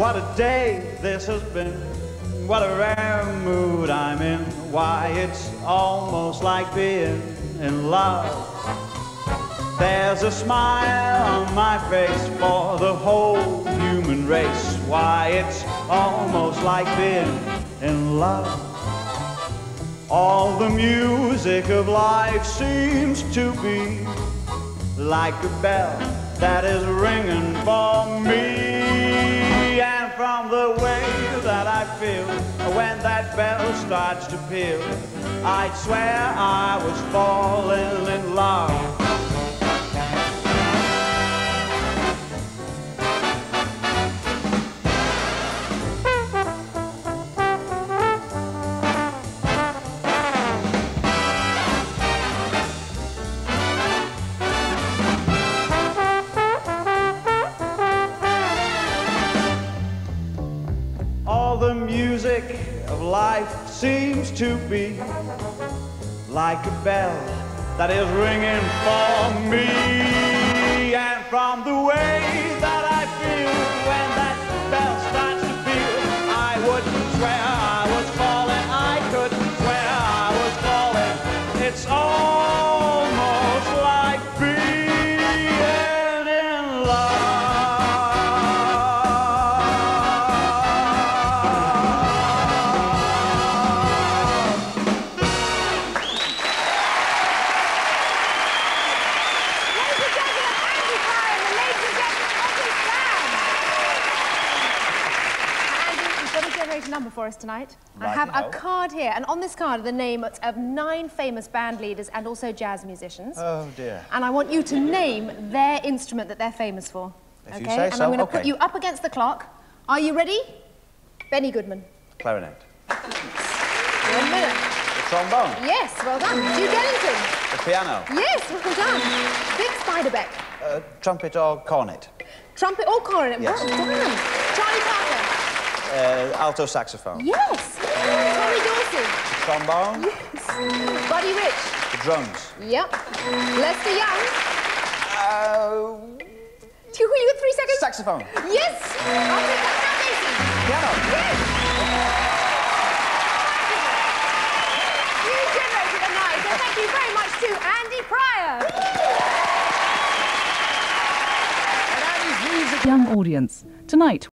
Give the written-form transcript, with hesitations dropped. What a day this has been, what a rare mood I'm in. Why, it's almost like being in love. There's a smile on my face for the whole human race. Why, it's almost like being in love. All the music of life seems to be like a bell that is ringing for me. And from the way that I feel when that bell starts to peal, I'd swear I was falling in love. Life seems to be like a bell that is ringing for me. And from the way that I feel when that bell starts to peal, I wouldn't swear I was falling. I couldn't swear I was falling. It's almost like being in love. For us tonight. Right, I have a card here, and on this card are the names of 9 famous band leaders and also jazz musicians. Oh dear. And I want you to name their instrument that they're famous for. If okay? You say and so, I'm going to put you up against the clock. Are you ready? Benny Goodman. Clarinet. The trombone. Yes, well done. Duke Ellington. The piano. Yes, well done. Dick Spiderbeck. Trumpet or cornet. Trumpet or cornet. Yes. Well done. Charlie Parker. Alto saxophone. Yes! Tommy Dawson. The trombone. Yes. Buddy Rich. The drums. Yep. Lester Young. You got 3 seconds? Saxophone. Yes! I'll take that foundation. Piano. Yes! You generated a night, so thank you very much to Andy Prior. An Andy's music. Young audience, tonight.